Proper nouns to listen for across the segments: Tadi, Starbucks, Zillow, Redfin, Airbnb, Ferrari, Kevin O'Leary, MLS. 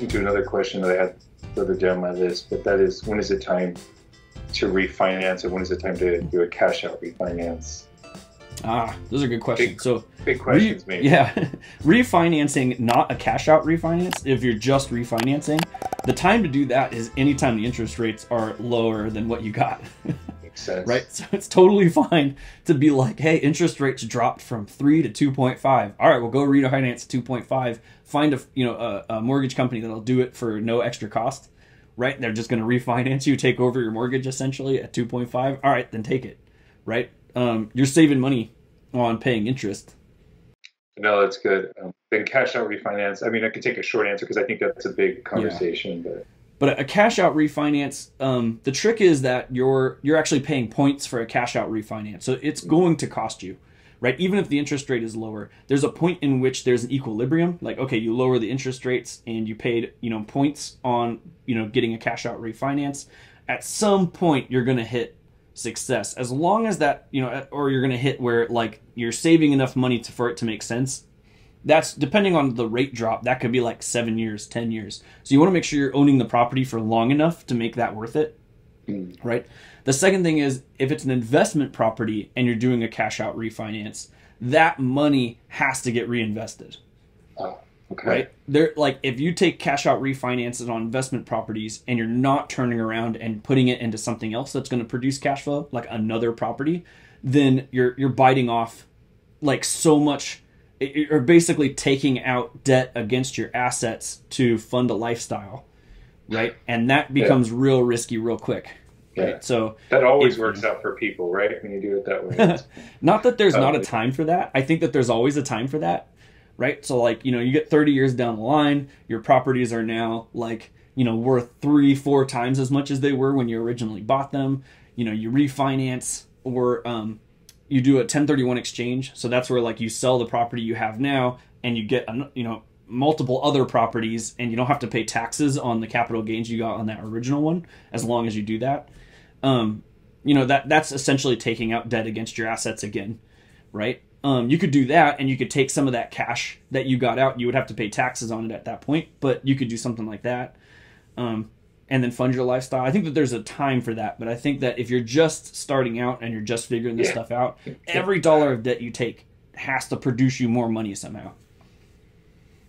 leads me to another question that I had further down my list, but that is, when is it time to refinance, or when is it time to do a cash out refinance? Ah, those are good questions. Big questions, maybe. Yeah. Refinancing, not a cash out refinance. If you're just refinancing, the time to do that is anytime the interest rates are lower than what you got. Makes sense. Right? So it's totally fine to be like, hey, interest rates dropped from 3 to 2.5. All right, we'll go refinance 2.5. Find a mortgage company that'll do it for no extra cost. Right? They're just going to refinance you, take over your mortgage essentially at 2.5. All right, then take it. Right? You're saving money on paying interest. No, that's good. Then cash out refinance. I mean, I could take a short answer because I think that's a big conversation. Yeah. But a cash out refinance, the trick is that you're actually paying points for a cash out refinance. So it's going to cost you, right? Even if the interest rate is lower, there's a point in which there's an equilibrium. Like, okay, you lower the interest rates and you paid, points on, getting a cash out refinance. At some point, you're going to hit success, as long as that, or you're going to hit where like you're saving enough money for it to make sense. That's depending on the rate drop. That could be like 7 years, 10 years. So you want to make sure you're owning the property for long enough to make that worth it. Right. The second thing is, if it's an investment property and you're doing a cash out refinance, that money has to get reinvested. Oh, okay. Right. Like if you take cash out refinances on investment properties and you're not turning around and putting it into something else that's going to produce cash flow, like another property, then you're biting off like so much. You're basically taking out debt against your assets to fund a lifestyle, right? And that becomes real risky real quick. Right? Yeah. So that always works out for people, right? When you do it that way. Not that there's not a time for that. I think that there's always a time for that. Right. So like, you get 30 years down the line, your properties are now like, worth 3-4 times as much as they were when you originally bought them. You refinance, or you do a 1031 exchange. So that's where like you sell the property you have now and you get, multiple other properties, and you don't have to pay taxes on the capital gains you got on that original one, as long as you do that. That's essentially taking out debt against your assets again. Right. You could do that, and you could take some of that cash that you got out. You would have to pay taxes on it at that point, but you could do something like that, and then fund your lifestyle. I think that there's a time for that, but I think that if you're just starting out and you're just figuring this stuff out, every dollar of debt you take has to produce you more money somehow.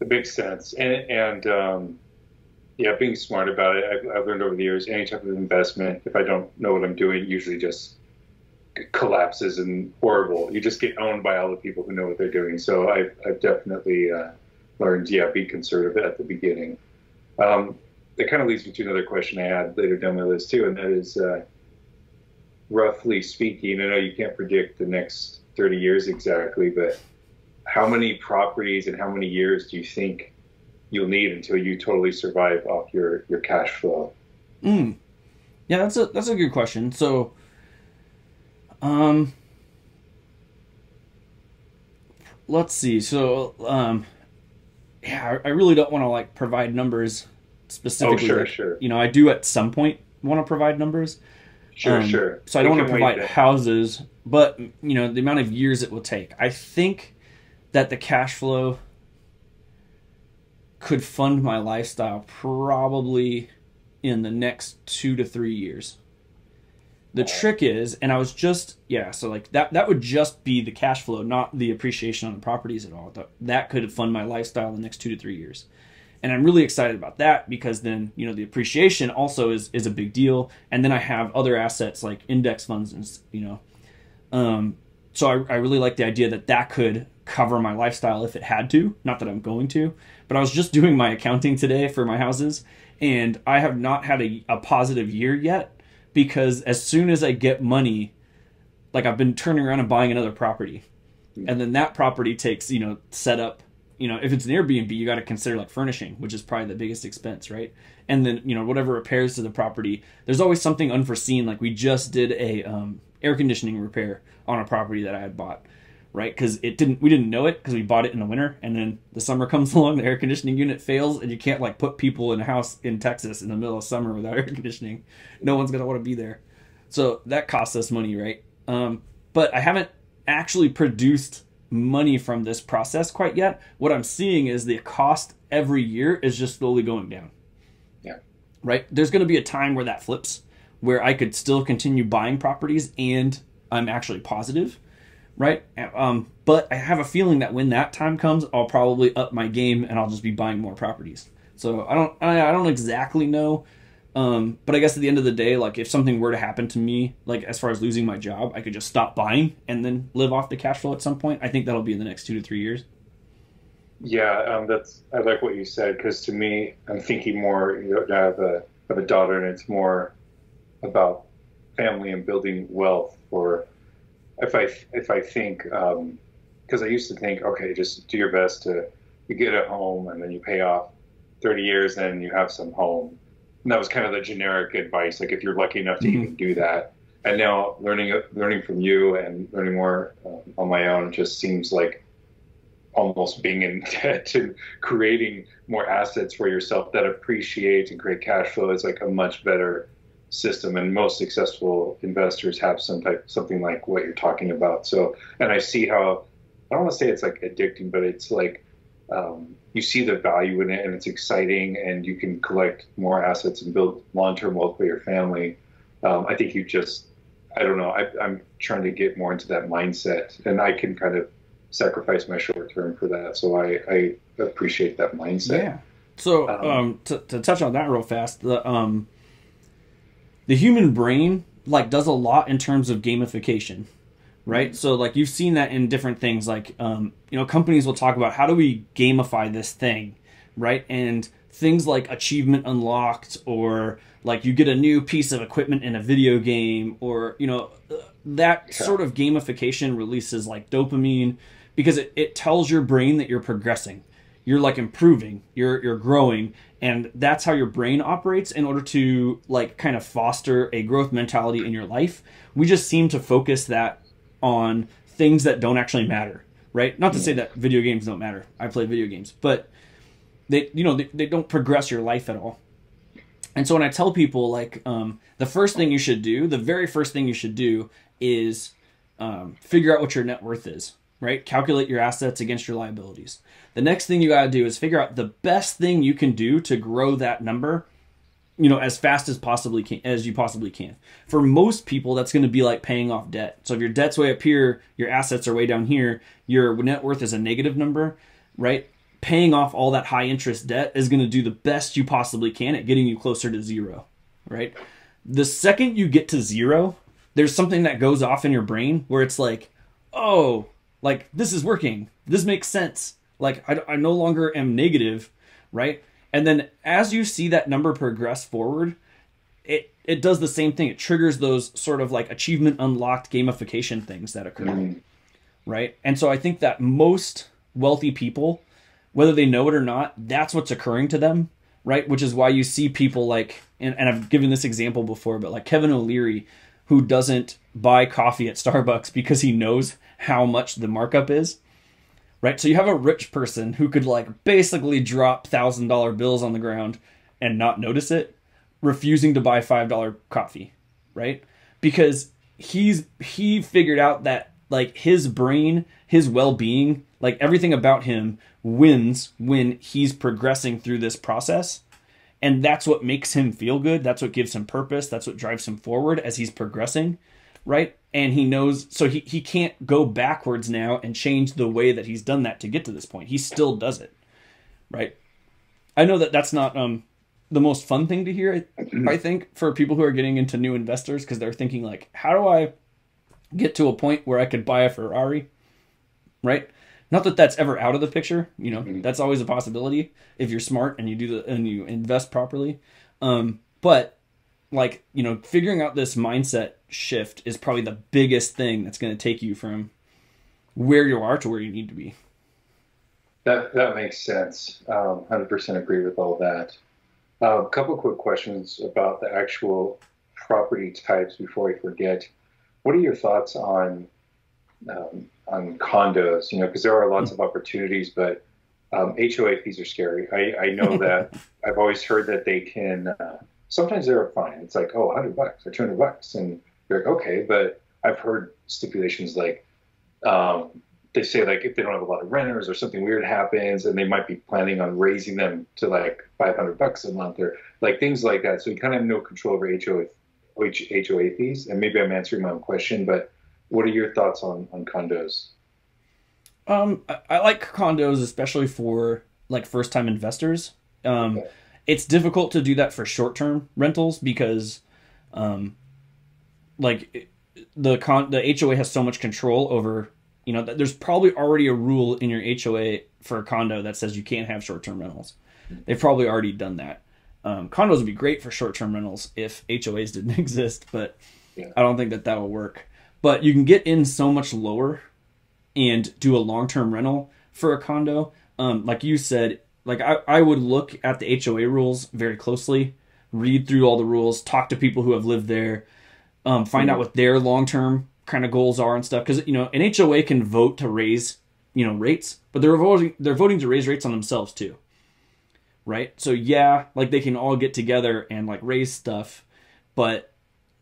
That makes sense. And yeah, being smart about it, I've learned over the years, any type of investment, if I don't know what I'm doing, usually just collapses and horrible. You just get owned by all the people who know what they're doing. So I've definitely learned, be conservative at the beginning. That kind of leads me to another question I had later down my list too, and that is, roughly speaking, I know you can't predict the next 30 years exactly, but how many properties and how many years do you think you'll need until you totally survive off your cash flow? Yeah, that's a good question. So let's see. So, yeah, I really don't want to like provide numbers specifically. Oh, sure, sure. I do at some point want to provide numbers. Sure, sure. So I don't want to provide houses, but the amount of years it will take. I think that the cash flow could fund my lifestyle probably in the next 2 to 3 years. The trick is, and I was just, so like that would just be the cash flow, not the appreciation on the properties at all. That could fund my lifestyle in the next 2 to 3 years. And I'm really excited about that, because then, the appreciation also is a big deal. And then I have other assets like index funds and, so I really like the idea that that could cover my lifestyle if it had to. Not that I'm going to, but I was just doing my accounting today for my houses, and I have not had a positive year yet. Because as soon as I get money, like I've been turning around and buying another property, and then that property takes, set up, if it's an Airbnb, you got to consider like furnishing, which is probably the biggest expense. Right. And then, whatever repairs to the property, there's always something unforeseen. Like we just did a, air conditioning repair on a property that I had bought. Right. Cause we didn't know it, cause we bought it in the winter, and then the summer comes along, the air conditioning unit fails, and you can't like put people in a house in Texas in the middle of summer without air conditioning. No one's going to want to be there. So that costs us money. Right. But I haven't actually produced money from this process quite yet. What I'm seeing is the cost every year is just slowly going down. Yeah. Right? There's going to be a time where that flips, where I could still continue buying properties and I'm actually positive, right? But I have a feeling that when that time comes, I'll probably up my game and I'll just be buying more properties. So I don't exactly know. But I guess at the end of the day, like if something were to happen to me, like as far as losing my job, I could just stop buying and then live off the cash flow at some point. I think that'll be in the next 2 to 3 years. Yeah, I like what you said, because to me, I'm thinking more, you know, I have a daughter, and it's more about family and building wealth. Or if I think, because I used to think, okay, just do your best to you get a home and then you pay off 30 years and you have some home. And that was kind of the generic advice, like if you're lucky enough to even do that. And now learning from you and learning more on my own just seems like almost being in debt and creating more assets for yourself that appreciate and create cash flow is like a much better system. And most successful investors have something like what you're talking about. So, and I see how, I don't want to say it's like addicting, but it's like, you see the value in it and it's exciting, and you can collect more assets and build long-term wealth for your family. I think you just, I don't know, I'm trying to get more into that mindset, and I can kind of sacrifice my short term for that. So I appreciate that mindset. Yeah. So to touch on that real fast, the human brain like does a lot in terms of gamification. Right. So like you've seen that in different things, like, you know, companies will talk about how do we gamify this thing. Right. And things like achievement unlocked, or like you get a new piece of equipment in a video game, or, you know, that sort of gamification releases like dopamine, because it tells your brain that you're progressing. You're like improving, you're growing. And that's how your brain operates in order to like kind of foster a growth mentality in your life. We just seem to focus that on things that don't actually matter, right? Not to say that video games don't matter. I play video games, but they, you know, they don't progress your life at all. And so when I tell people like, the very first thing you should do is figure out what your net worth is, right? Calculate your assets against your liabilities. The next thing you gotta do is figure out the best thing you can do to grow that number, you know, as fast as you possibly can. For most people, that's going to be like paying off debt. So if your debt's way up here, your assets are way down here, your net worth is a negative number, right? Paying off all that high interest debt is going to do the best you possibly can at getting you closer to zero, right? The second you get to zero, there's something that goes off in your brain where it's like, oh, like this is working. This makes sense. Like I no longer am negative, right? And then as you see that number progress forward, it does the same thing. It triggers those sort of like achievement unlocked gamification things that occur, right? And so I think that most wealthy people, whether they know it or not, that's what's occurring to them, right? Which is why you see people like, and I've given this example before, but like Kevin O'Leary, who doesn't buy coffee at Starbucks because he knows how much the markup is. Right. So you have a rich person who could like basically drop $1,000 bills on the ground and not notice it, refusing to buy $5 coffee. Right. Because he figured out that like his brain, his well-being, like everything about him wins when he's progressing through this process. And that's what makes him feel good. That's what gives him purpose. That's what drives him forward as he's progressing. Right. And he knows, so he can't go backwards now and change the way that he's done that to get to this point. He still does it, right? I know that that's not the most fun thing to hear, I think, for people who are getting into new investors, because they're thinking like, how do I get to a point where I could buy a Ferrari, right? Not that that's ever out of the picture, you know, that's always a possibility if you're smart and you invest properly, but like, you know, figuring out this mindset shift is probably the biggest thing that's going to take you from where you are to where you need to be. That makes sense. 100% agree with all that. A couple of quick questions about the actual property types before I forget. What are your thoughts on condos? You know, because there are lots of opportunities, but HOA fees are scary. I know that. I've always heard that they can. Sometimes they're fine. It's like, oh, $100 or $200. And you're like, okay. But I've heard stipulations like, they say like if they don't have a lot of renters or something weird happens, and they might be planning on raising them to like $500 a month or like things like that. So you kind of have no control over HOA fees. And maybe I'm answering my own question, but what are your thoughts on condos? I like condos, especially for like first time investors. Okay. It's difficult to do that for short term rentals because, like the HOA has so much control over, you know, there's probably already a rule in your HOA for a condo that says you can't have short term rentals. They've probably already done that. Condos would be great for short term rentals if HOAs didn't exist, but yeah. I don't think that that'll work. But you can get in so much lower and do a long-term rental for a condo. Like you said, like I would look at the HOA rules very closely, read through all the rules, talk to people who have lived there, find out what their long-term kind of goals are and stuff. Because, you know, an HOA can vote to raise, you know, rates, but they're voting to raise rates on themselves too, right? So yeah, like they can all get together and like raise stuff, but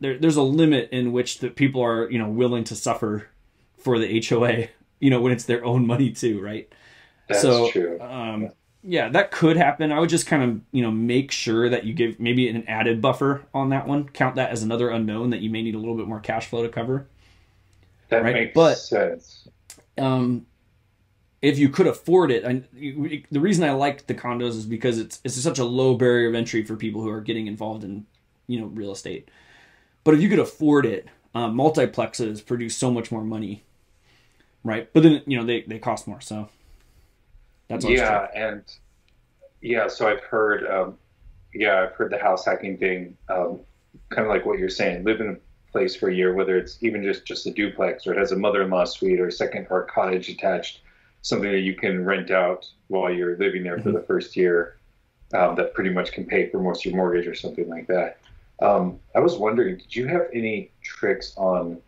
there's a limit in which that people are, you know, willing to suffer for the HOA, you know, when it's their own money too, right? That's true. Yeah, that could happen. I would just kind of, you know, make sure that you give maybe an added buffer on that one. Count that as another unknown that you may need a little bit more cash flow to cover. That makes sense. If you could afford it, the reason I like the condos is because it's such a low barrier of entry for people who are getting involved in, you know, real estate. But if you could afford it, multiplexes produce so much more money, right? But then, you know, they cost more. So that's what's true. So I've heard, the house hacking thing, kind of like what you're saying, live in a place for a year, whether it's even just a duplex or it has a mother-in-law suite or a cottage attached, something that you can rent out while you're living there for the first year, that pretty much can pay for most of your mortgage or something like that. I was wondering, did you have any tricks on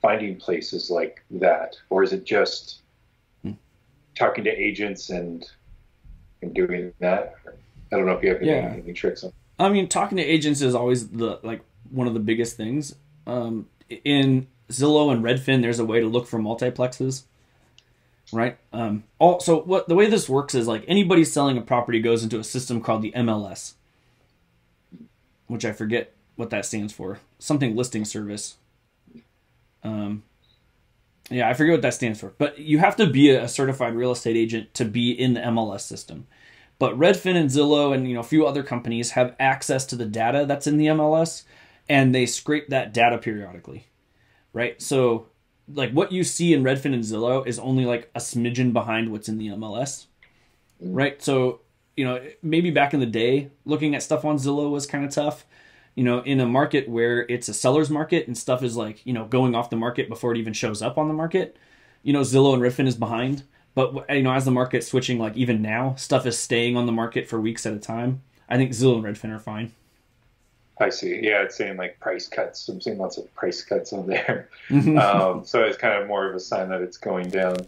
finding places like that, or is it just talking to agents and doing that? I don't know if you have any tricks on. I mean, talking to agents is always one of the biggest things. In Zillow and Redfin, there's a way to look for multiplexes, right? Also, the way this works is like anybody selling a property goes into a system called the MLS. Which I forget what that stands for. Something listing service. Yeah, I forget what that stands for. But you have to be a certified real estate agent to be in the MLS system. But Redfin and Zillow and, you know, a few other companies have access to the data that's in the MLS, and they scrape that data periodically, right? So like what you see in Redfin and Zillow is only like a smidgen behind what's in the MLS, right? So, you know, maybe back in the day, looking at stuff on Zillow was kind of tough, you know, in a market where it's a seller's market and stuff is like, you know, going off the market before it even shows up on the market, you know, Zillow and Redfin is behind, but you know, as the market's switching, like even now stuff is staying on the market for weeks at a time. I think Zillow and Redfin are fine. I see. Yeah. It's saying like price cuts. I'm seeing lots of price cuts on there. So it's kind of more of a sign that it's going down.